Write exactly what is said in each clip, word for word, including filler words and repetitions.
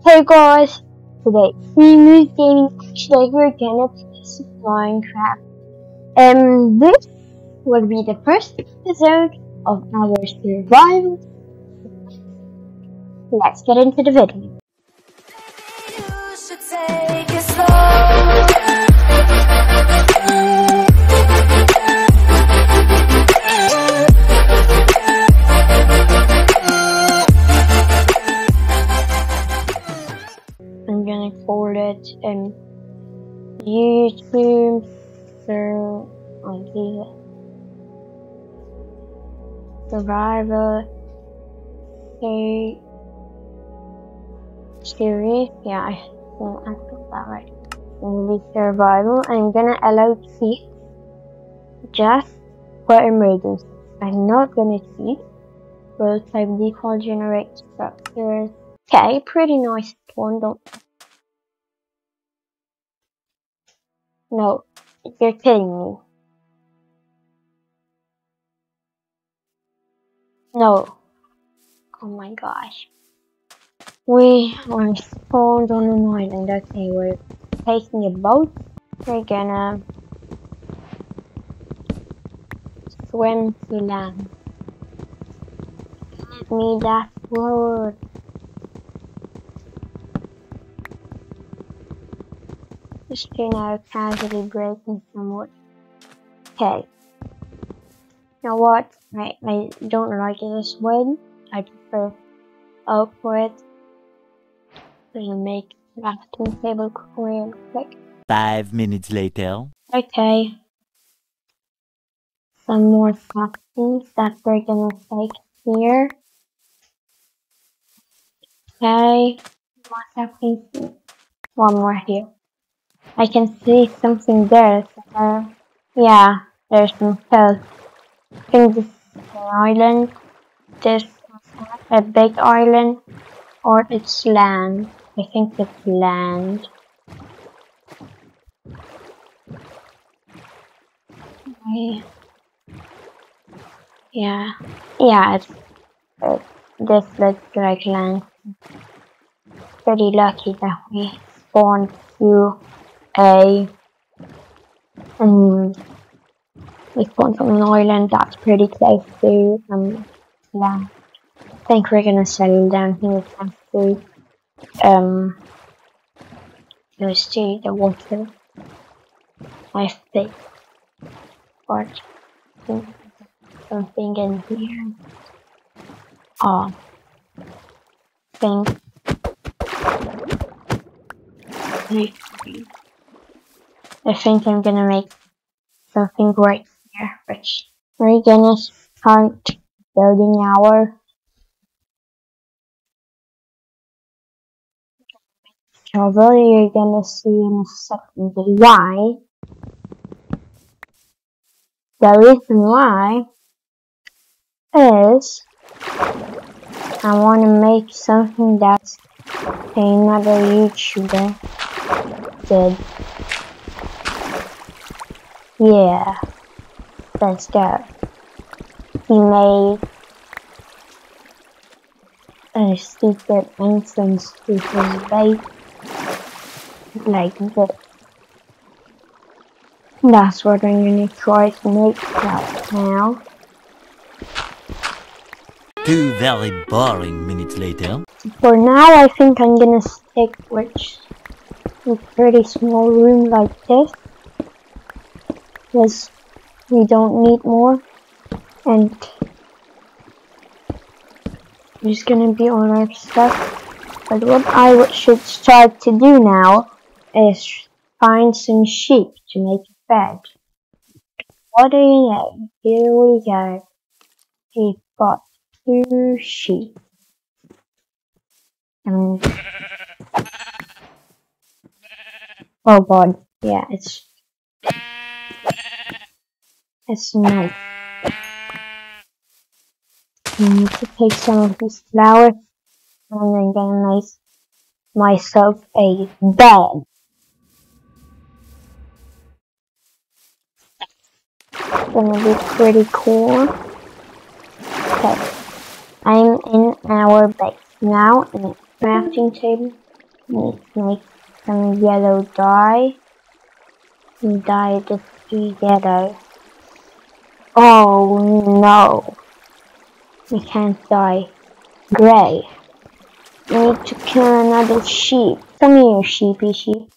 Hey guys, today we Moose Gaming actually we're gonna play some Minecraft. Um, this will be the first episode of our survival. Let's get into the video. You should take it slow. And YouTube so on the survival a series. Yeah, I think I got that right. In the survival, I'm gonna allow cheat just for emergency. I'm not gonna cheat. We'll type default generate structures. Okay, pretty nice spawn. Don't. No, you're kidding me. No. Oh my gosh. We are spawned on an island. Okay, we're taking a boat. We're gonna swim to land. Give me that word. Just you know, casually breaking some wood. Okay. You know what? I, I don't like it this way. I prefer awkward. We're gonna make a crafting table real quick. Five minutes later. Okay. Some more crafting that we're gonna take here. Okay. One more here. I can see something there, so yeah, there's some shells. I think this is an island, this is a big island, or it's land. I think it's land. Okay. Yeah, yeah, it's, it's, this looks like land. Pretty lucky that we spawned to A um, we spawned on an island that's pretty close to um land. I think we're gonna settle down here and to um let's see the water. I think or something in here. Oh, think I think I'm gonna make something right here, which we're gonna start building our shovel. You're gonna see in a second why. The reason why is I wanna make something that another YouTuber did. Yeah, let's go. He made a secret entrance to his base like this. That's what I'm gonna try to make right now. Two very boring minutes later. For now, I think I'm gonna stick with a pretty small room like this. Because we don't need more, and we're just gonna be on our stuff. But what I should start to do now is find some sheep to make a bed. What do you know? Here we go. We've got two sheep. And oh god, yeah, it's. It's nice. I need to take some of these flowers and I'm gonna make myself a bed. It's gonna be pretty cool. Okay, I'm in our base now in the crafting table. Let's make some yellow dye and dye the sea yellow. Oh no, we can't dye grey. We need to kill another sheep. Come here, sheepy sheep.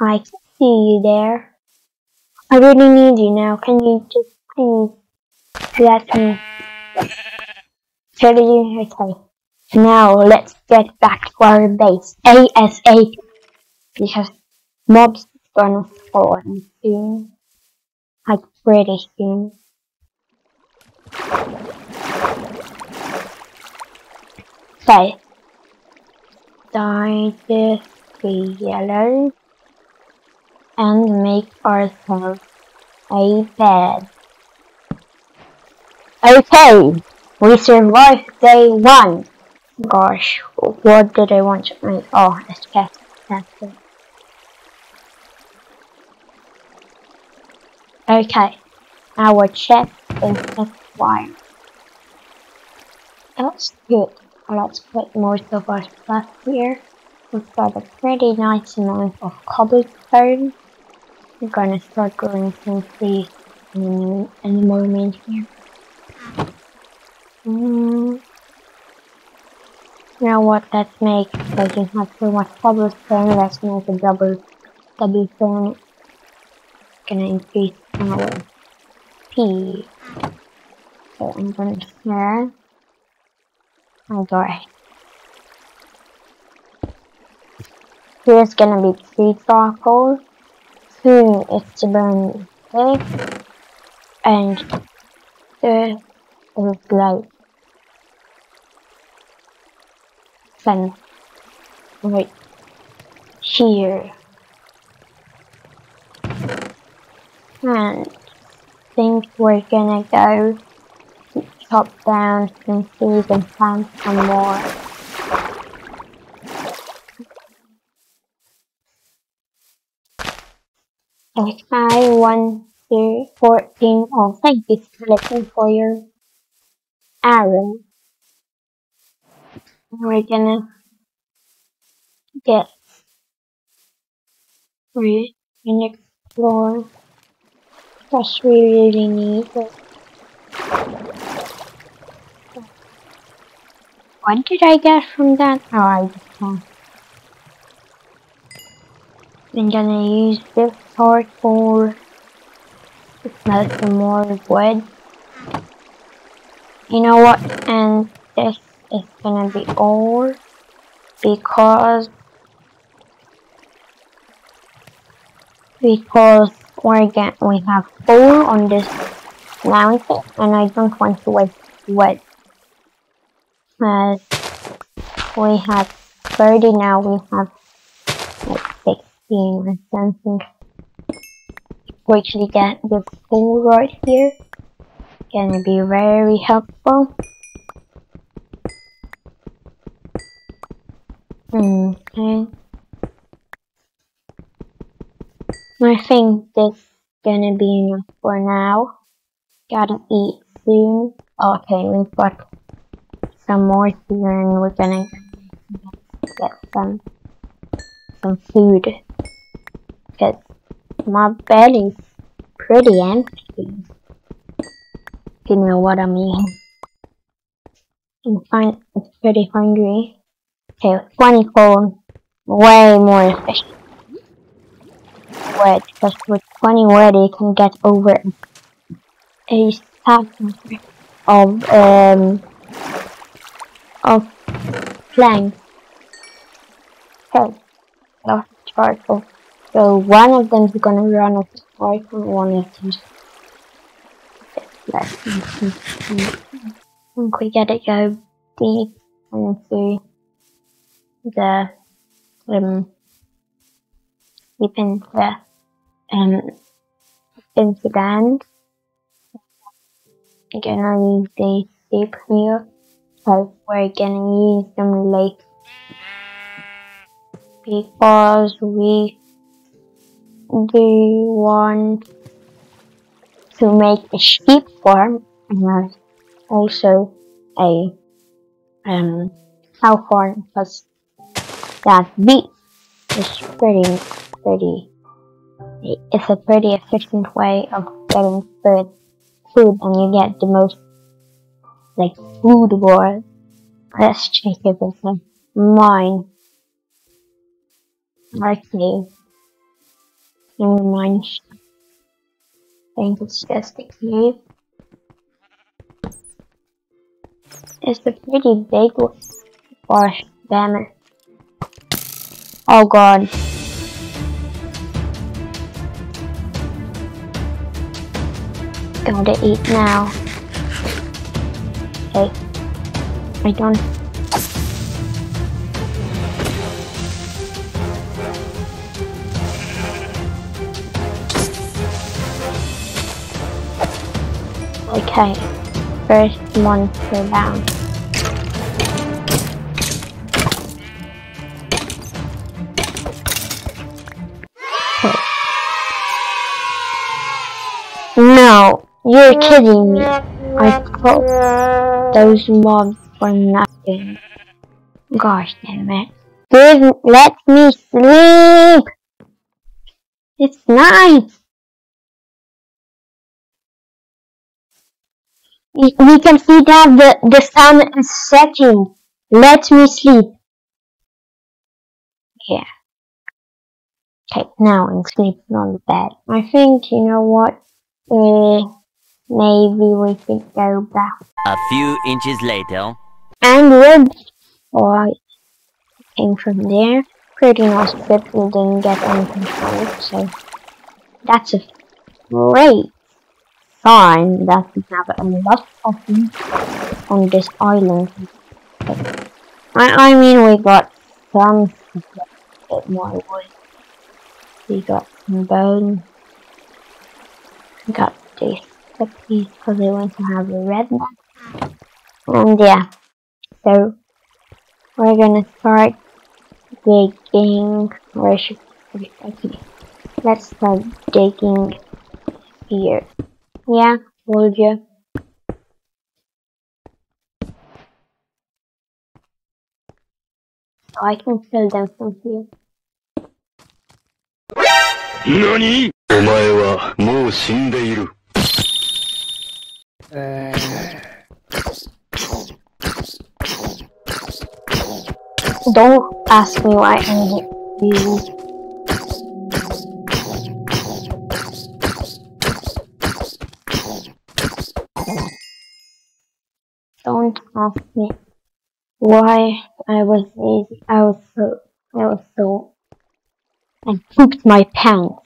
I can see you there. I really need you now. Can you just please let me tell you? Okay. Now let's get back to our base ASAP, because mobs are gonna spawn soon. Like pretty soon. Okay. Dye this to yellow and make ourselves a bed. Okay, we survived day one. Gosh, what did I want to make? Oh, let's get that thing. Okay, our chest is acquired. That's good. Let's put most of our stuff here. We've got a pretty nice amount of cobblestone. We're gonna start growing some trees in a moment here. Mm. Now what? Let's make. I don't have so much cobblestone. Let's make a double, double stone. Gonna increase our P. So I'm gonna share. Oh gosh. Here's gonna be three charcoal. Soon it's to burn this. And this is like sun right here. And I think we're gonna go top down and see if we can find some more. Okay, one, two, fourteen. Oh, thank you, Skeleton, for your arrow. We're gonna get free and explore. That's what we really need. What did I get from that? Oh, I just don't. I'm gonna use this sword for to smell some more wood. You know what? And this is gonna be all because because we're get we have four on this mountain, and I don't want to waste wood. As we have thirty now, we have like sixteen or something. Quickly get the pool right here. Gonna be very helpful. Okay. I think this is gonna be enough for now. Gotta eat soon. Okay, we've got some more here, and we're gonna get some some food. Cause my belly's pretty empty. You know what I mean. I'm fine. I'm pretty hungry. Okay, twenty coal, way more efficient. Wood, because with twenty wood you can get over a stack of um. of planks. Okay, lots of charcoal. So one of them is gonna run off the charcoal, one of them I think we gotta go deep into the um deep into the um into the end. I'm gonna use the deep here. So we're gonna use them late because we do want to make a sheep farm and also a um cow farm, because Minecraft beat. It's pretty, pretty. It's a pretty efficient way of getting food, food, and you get the most like food wars. Let's check if it's a mine. Okay. Never mind. I think it's just a cave. It's a pretty big one. Gosh, damn it. Oh god. Gotta eat now. Okay. I don't. Okay. First monster down. Okay. No, you're kidding me. I caught those mobs for nothing. Gosh damn it. Give, let me sleep. It's night. We can see that the, the sun is setting. Let me sleep. Yeah. Okay, now I'm sleeping on the bed. I think, you know what? Uh, maybe we could go back. A few inches later. And we're back. Alright. Came from there. Pretty nice bit. We didn't get any control. So, that's a great sign that we have a lot of them on this island. I, I mean, we got some bit more wood. We got some bone. We got these cookies because we want to have a red one. And yeah, so we're gonna start digging. Where should we? Okay, let's start digging here. Yeah, would you? Oh, I can kill them from here. NANI?! Omae wa mou shindeiru. Don't ask me why I'm here. Don't ask me why I was lazy. I was so, I was so, I pooped my pants.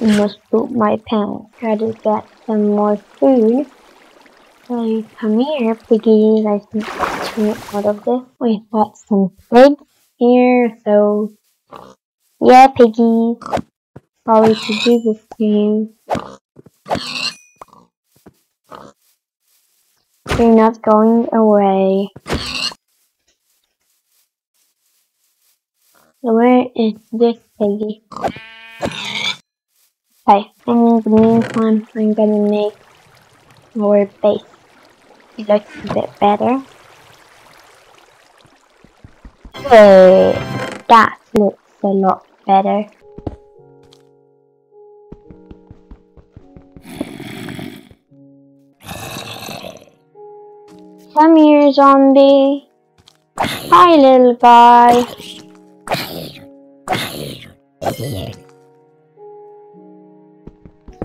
I must poop my pants. Try to get some more food. So come here, piggies. I can get you out of this. We got some pigs here, so yeah, piggies. Sorry to do this to you. You're not going away. Where is this piggy? Okay, and in the meantime, I'm gonna make our base. It looks a bit better. Okay, that looks a lot better. Come here, zombie. Hi, little guy. Okay.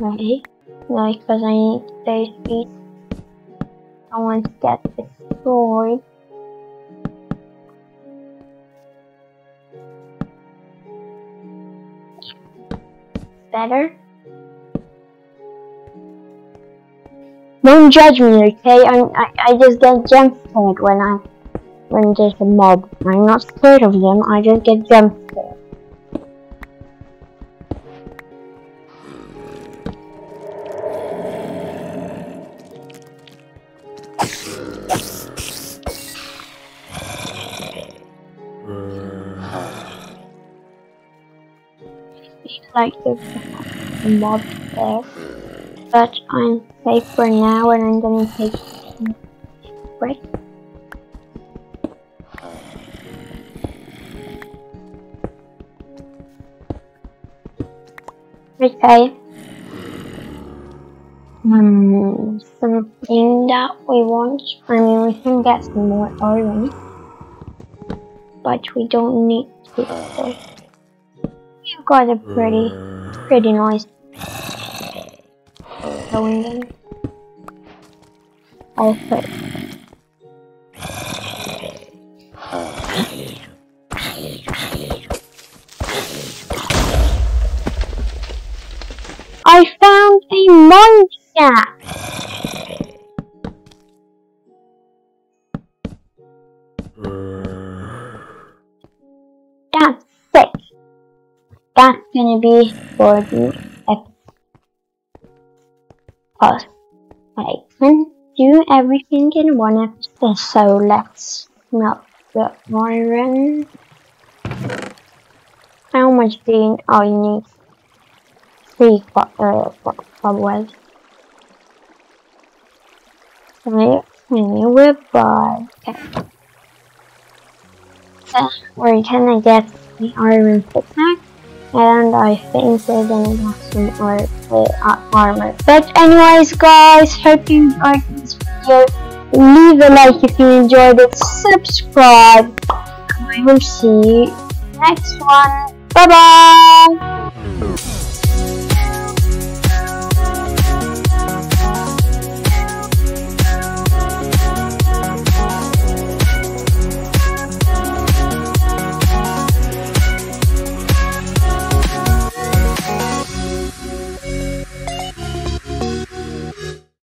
No, because I need those feet. I want to get the sword. Better? Don't judge me, okay? I'm, I I just get jump scared when I when there's a mob. I'm not scared of them. I just get jump scared. Like there's a mob there. But I'm safe for now, and I'm gonna take a break. Okay. Um, something that we want. I mean, we can get some more iron, but we don't need to. So we've got a pretty, pretty nice going in. Also, I found a monster! That's sick! That's gonna be for the episode. I can do everything in one episode, so let's melt the iron. How much do you, oh, you need? Three cobwebs. Can you whip by? Okay. So, we're gonna get the iron pickaxe, and I think we're gonna get some more uh, armor. But anyways, guys, hope you enjoyed this video. Leave a like if you enjoyed it. Subscribe. I will see you next one. Bye bye.